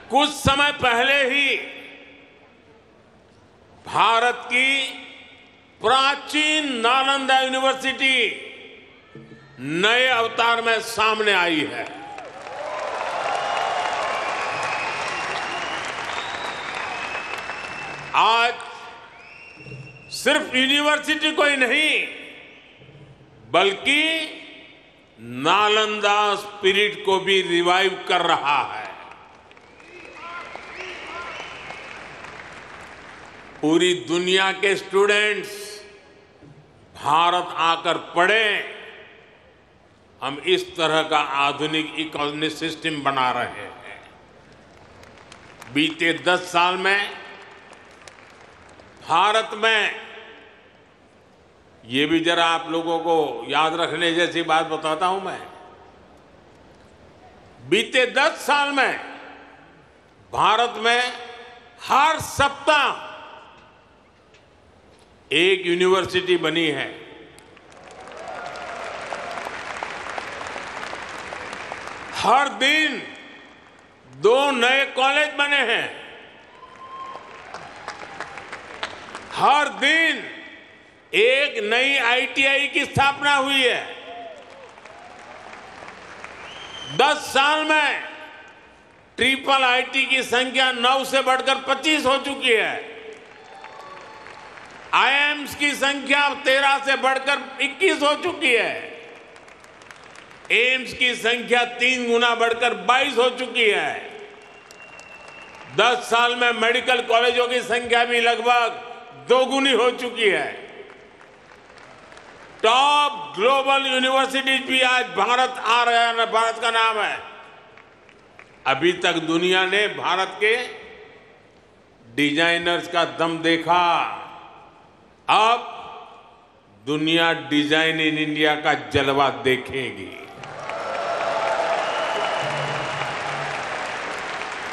कुछ समय पहले ही भारत की प्राचीन नालंदा यूनिवर्सिटी नए अवतार में सामने आई है। आज सिर्फ यूनिवर्सिटी को ही नहीं, बल्कि नालंदा स्पिरिट को भी रिवाइव कर रहा है। पूरी दुनिया के स्टूडेंट्स भारत आकर पढ़ें, हम इस तरह का आधुनिक इकोनॉमिक सिस्टम बना रहे हैं। बीते 10 साल में भारत में, ये भी जरा आप लोगों को याद रखने जैसी बात बताता हूं मैं, बीते 10 साल में भारत में हर सप्ताह एक यूनिवर्सिटी बनी है। हर दिन 2 नए कॉलेज बने हैं। हर दिन एक नई ITI की स्थापना हुई है। 10 साल में ट्रिपल IT की संख्या 9 से बढ़कर 25 हो चुकी है। IIMs की संख्या 13 से बढ़कर 21 हो चुकी है। एम्स की संख्या 3 गुना बढ़कर 22 हो चुकी है। 10 साल में मेडिकल कॉलेजों की संख्या भी लगभग 2 गुनी हो चुकी है। टॉप ग्लोबल यूनिवर्सिटीज भी आज भारत आ रहे हैं। भारत का नाम है। अभी तक दुनिया ने भारत के डिजाइनर्स का दम देखा, अब दुनिया डिजाइन इन इंडिया का जलवा देखेगी।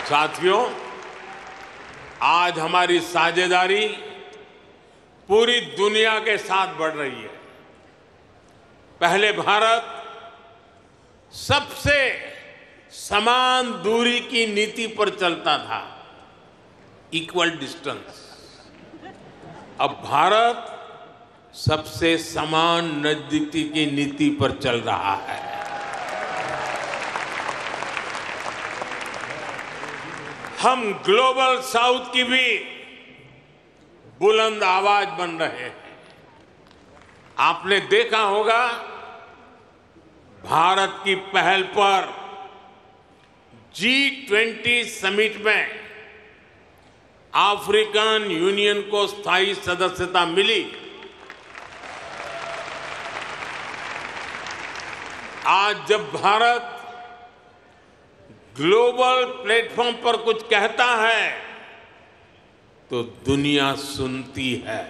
साथियों, आज हमारी साझेदारी पूरी दुनिया के साथ बढ़ रही है। पहले भारत सबसे समान दूरी की नीति पर चलता था, इक्वल डिस्टेंस। अब भारत सबसे समान नजदीकी की नीति पर चल रहा है। हम ग्लोबल साउथ की भी बुलंद आवाज बन रहे हैं। आपने देखा होगा, भारत की पहल पर G20 समिट में अफ्रीकन यूनियन को स्थायी सदस्यता मिली। आज जब भारत ग्लोबल प्लेटफॉर्म पर कुछ कहता है तो दुनिया सुनती है।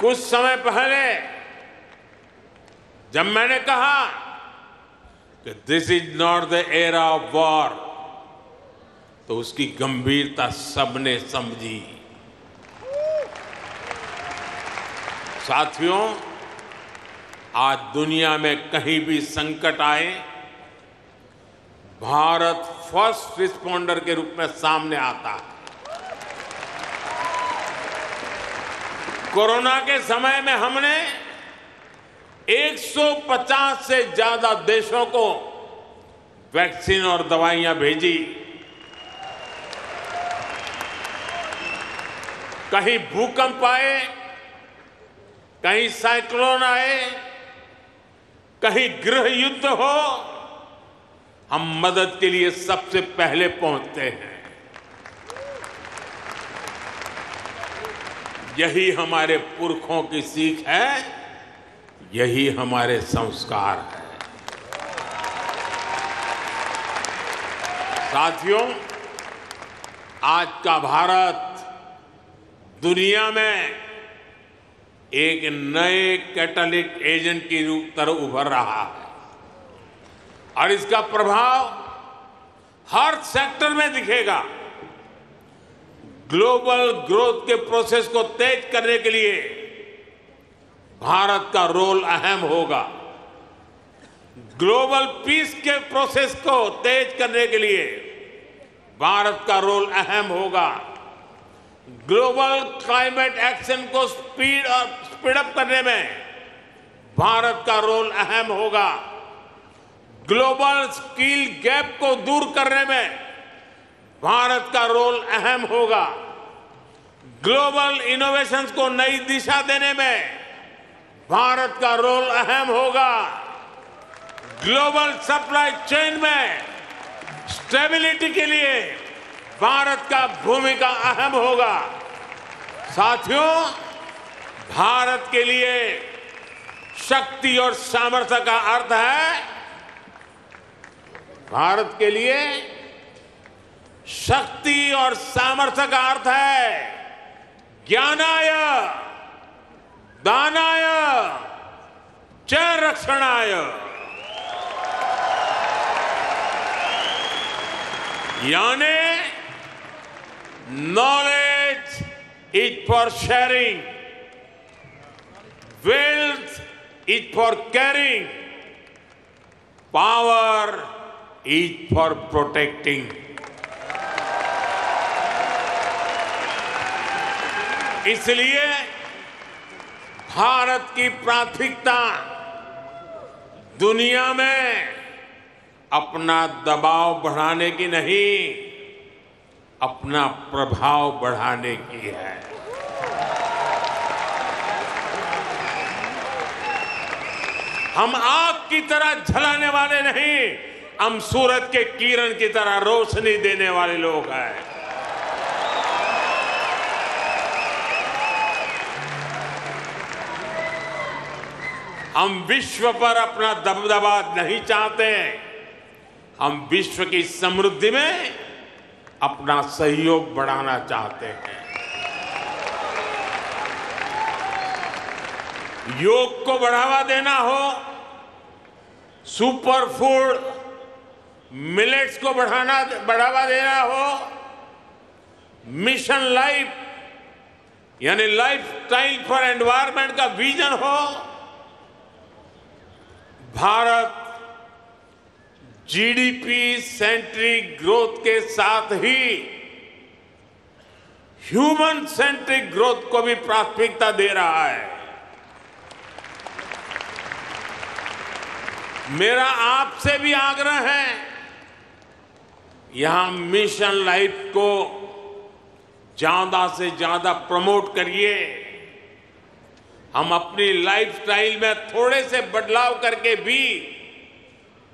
कुछ समय पहले जब मैंने कहा कि this is not the era of war, तो उसकी गंभीरता सबने समझी। साथियों, आज दुनिया में कहीं भी संकट आए, भारत फर्स्ट रिस्पॉन्डर के रूप में सामने आता है। कोरोना के समय में हमने 150 से ज्यादा देशों को वैक्सीन और दवाइयां भेजी। कहीं भूकंप आए, कहीं साइक्लोन आए, कहीं गृह युद्ध हो, हम मदद के लिए सबसे पहले पहुंचते हैं। यही हमारे पुरखों की सीख है, यही हमारे संस्कार है। साथियों, आज का भारत दुनिया में एक नए कैटालिक एजेंट की तरह उभर रहा है और इसका प्रभाव हर सेक्टर में दिखेगा। ग्लोबल ग्रोथ के प्रोसेस को तेज करने के लिए भारत का रोल अहम होगा। ग्लोबल पीस के प्रोसेस को तेज करने के लिए भारत का रोल अहम होगा। ग्लोबल क्लाइमेट एक्शन को स्पीड अप करने में भारत का रोल अहम होगा। ग्लोबल स्किल गैप को दूर करने में भारत का रोल अहम होगा। ग्लोबल इनोवेशंस को नई दिशा देने में भारत का रोल अहम होगा। ग्लोबल सप्लाई चेन में स्टेबिलिटी के लिए भारत का भूमिका अहम होगा। साथियों, भारत के लिए शक्ति और सामर्थ्य का अर्थ है, भारत के लिए शक्ति और सामर्थ्य का अर्थ है ज्ञानाय दानाय च रक्षणाय। यानी Knowledge is for sharing, wealth is for caring, power is for protecting. इसलिए भारत की प्राथमिकता दुनिया में अपना दबाव बढ़ाने की नहीं, अपना प्रभाव बढ़ाने की है। हम आग की तरह जलाने वाले नहीं, हम सूरज के किरण की तरह रोशनी देने वाले लोग हैं। हम विश्व पर अपना दबदबा नहीं चाहते, हम विश्व की समृद्धि में अपना सहयोग बढ़ाना चाहते हैं। योग को बढ़ावा देना हो, सुपर फूड मिलेट्स को बढ़ावा देना हो, मिशन लाइफ यानी लाइफस्टाइल फॉर एनवायरमेंट का विजन हो, भारत जीडीपी सेंट्रिक ग्रोथ के साथ ही ह्यूमन सेंट्रिक ग्रोथ को भी प्राथमिकता दे रहा है। मेरा आपसे भी आग्रह है, यहां मिशन लाइफ को ज्यादा से ज्यादा प्रमोट करिए। हम अपनी लाइफस्टाइल में थोड़े से बदलाव करके भी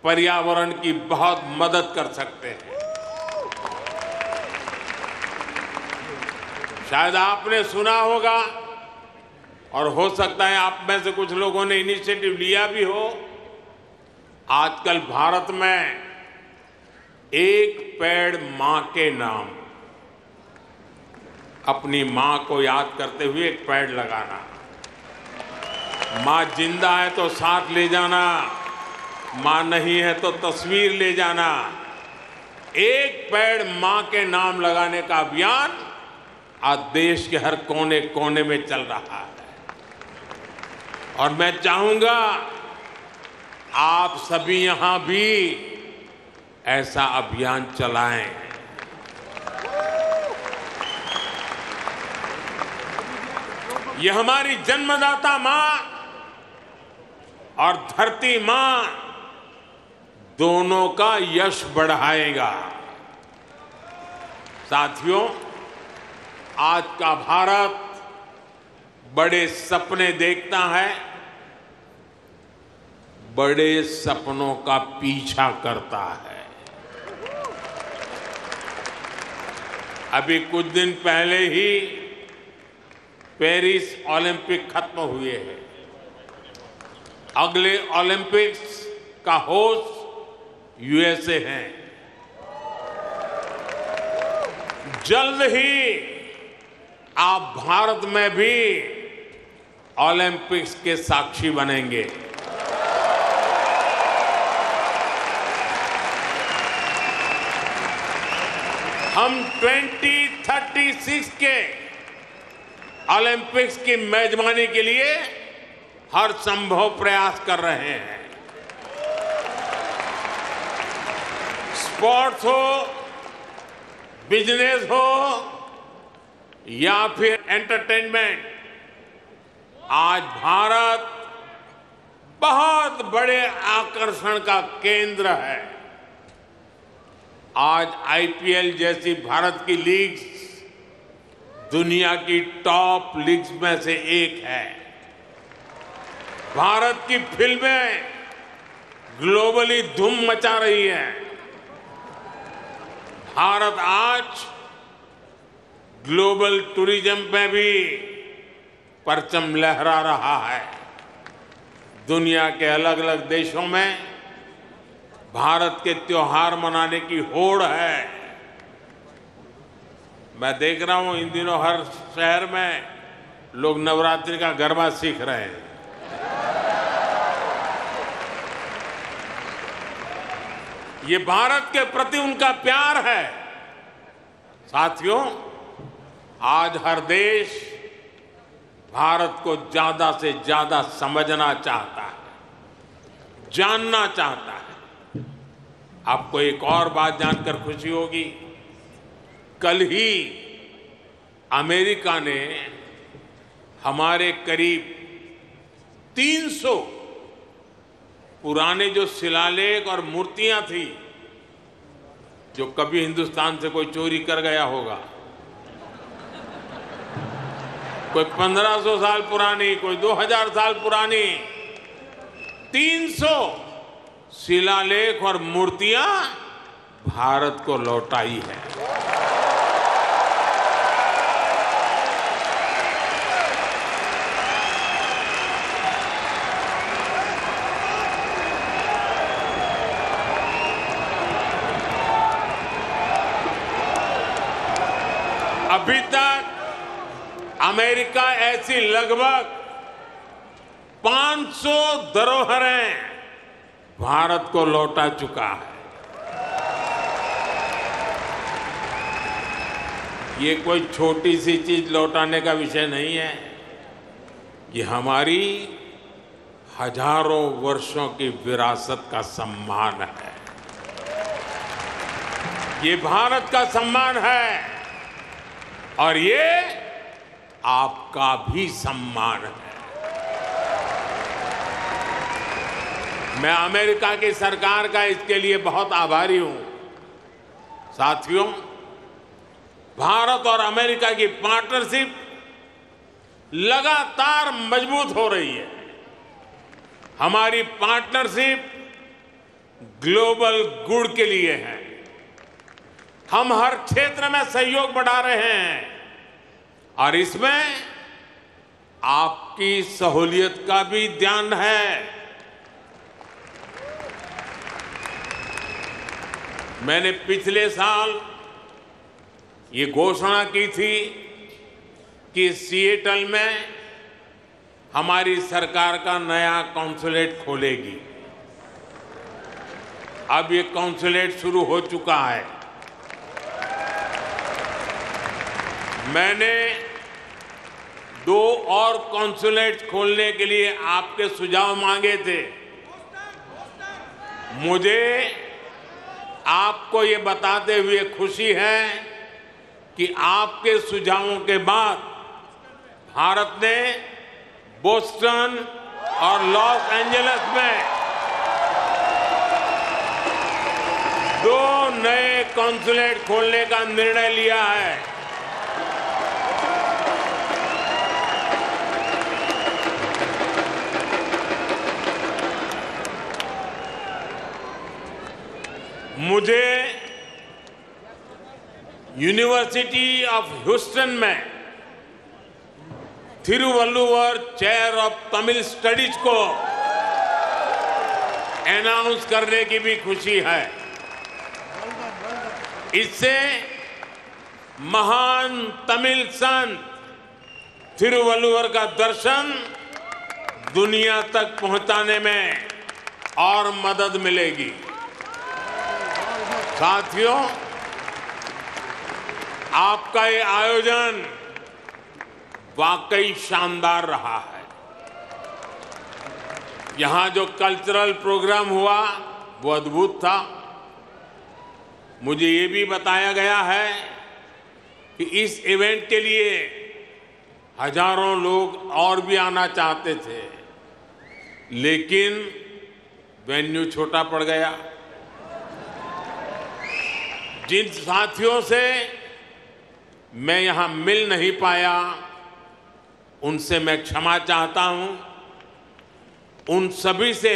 पर्यावरण की बहुत मदद कर सकते हैं। शायद आपने सुना होगा और हो सकता है आप में से कुछ लोगों ने इनिशिएटिव लिया भी हो, आजकल भारत में एक पेड़ मां के नाम, अपनी मां को याद करते हुए एक पेड़ लगाना, मां जिंदा है तो साथ ले जाना, मां नहीं है तो तस्वीर ले जाना, एक पेड़ मां के नाम लगाने का अभियान आज देश के हर कोने कोने में चल रहा है। और मैं चाहूंगा आप सभी यहां भी ऐसा अभियान चलाएं। यह हमारी जन्मदाता मां और धरती मां दोनों का यश बढ़ाएगा। साथियों, आज का भारत बड़े सपने देखता है, बड़े सपनों का पीछा करता है। अभी कुछ दिन पहले ही पेरिस ओलंपिक खत्म हुए हैं। अगले ओलंपिक्स का होस्ट यूएसए है। जल्द ही आप भारत में भी ओलंपिक्स के साक्षी बनेंगे। हम 2036 के ओलंपिक्स की मेजबानी के लिए हर संभव प्रयास कर रहे हैं। स्पोर्ट्स हो, बिजनेस हो या फिर एंटरटेनमेंट, आज भारत बहुत बड़े आकर्षण का केंद्र है। आज आईपीएल जैसी भारत की लीग्स दुनिया की टॉप लीग्स में से एक है। भारत की फिल्में ग्लोबली धूम मचा रही हैं। भारत आज ग्लोबल टूरिज्म में भी परचम लहरा रहा है। दुनिया के अलग अलग देशों में भारत के त्योहार मनाने की होड़ है। मैं देख रहा हूं इन दिनों हर शहर में लोग नवरात्रि का गरबा सीख रहे हैं। ये भारत के प्रति उनका प्यार है। साथियों, आज हर देश भारत को ज्यादा से ज्यादा समझना चाहता है, जानना चाहता है। आपको एक और बात जानकर खुशी होगी, कल ही अमेरिका ने हमारे करीब 300 पुराने जो शिलालेख और मूर्तियां थी, जो कभी हिंदुस्तान से कोई चोरी कर गया होगा, कोई 1500 साल पुरानी, कोई 2000 साल पुरानी, 300 शिलालेख और मूर्तियां भारत को लौटाई है। अभी तक अमेरिका ऐसी लगभग 500 धरोहरें भारत को लौटा चुका है। ये कोई छोटी सी चीज लौटाने का विषय नहीं है, ये हमारी हजारों वर्षों की विरासत का सम्मान है, ये भारत का सम्मान है और ये आपका भी सम्मान है। मैं अमेरिका की सरकार का इसके लिए बहुत आभारी हूं। साथियों, भारत और अमेरिका की पार्टनरशिप लगातार मजबूत हो रही है। हमारी पार्टनरशिप ग्लोबल गुड के लिए है। हम हर क्षेत्र में सहयोग बढ़ा रहे हैं और इसमें आपकी सहूलियत का भी ध्यान है। मैंने पिछले साल ये घोषणा की थी कि सिएटल में हमारी सरकार का नया कॉन्सुलेट खोलेगी। अब ये कॉन्सुलेट शुरू हो चुका है। मैंने 2 और कॉन्सुलेट खोलने के लिए आपके सुझाव मांगे थे। मुझे आपको ये बताते हुए खुशी है कि आपके सुझावों के बाद भारत ने बोस्टन और लॉस एंजल्स में 2 नए कॉन्सुलेट खोलने का निर्णय लिया है। मुझे यूनिवर्सिटी ऑफ ह्यूस्टन में Thiruvalluvar chair of Tamil studies को अनाउंस करने की भी खुशी है। इससे महान तमिल संत थिरुवल्लुवर का दर्शन दुनिया तक पहुंचाने में और मदद मिलेगी। साथियों, आपका ये आयोजन वाकई शानदार रहा है। यहाँ जो कल्चरल प्रोग्राम हुआ वो अद्भुत था। मुझे ये भी बताया गया है कि इस इवेंट के लिए हजारों लोग और भी आना चाहते थे, लेकिन वेन्यू छोटा पड़ गया। जिन साथियों से मैं यहाँ मिल नहीं पाया, उनसे मैं क्षमा चाहता हूँ। उन सभी से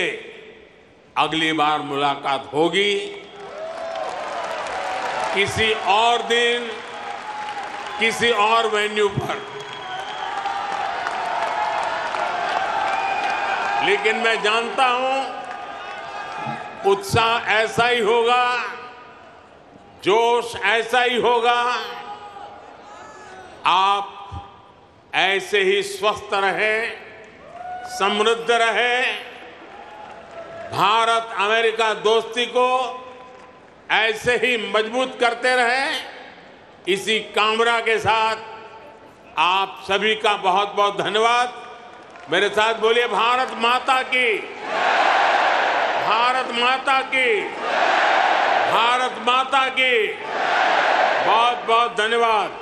अगली बार मुलाकात होगी। किसी और दिन, किसी और वेन्यू पर। लेकिन मैं जानता हूँ उत्साह ऐसा ही होगा, जोश ऐसा ही होगा। आप ऐसे ही स्वस्थ रहें, समृद्ध रहें। भारत अमेरिका दोस्ती को ऐसे ही मजबूत करते रहें। इसी कामना के साथ आप सभी का बहुत बहुत धन्यवाद। मेरे साथ बोलिए, भारत माता की, भारत माता की, भारत माता की। बहुत बहुत धन्यवाद।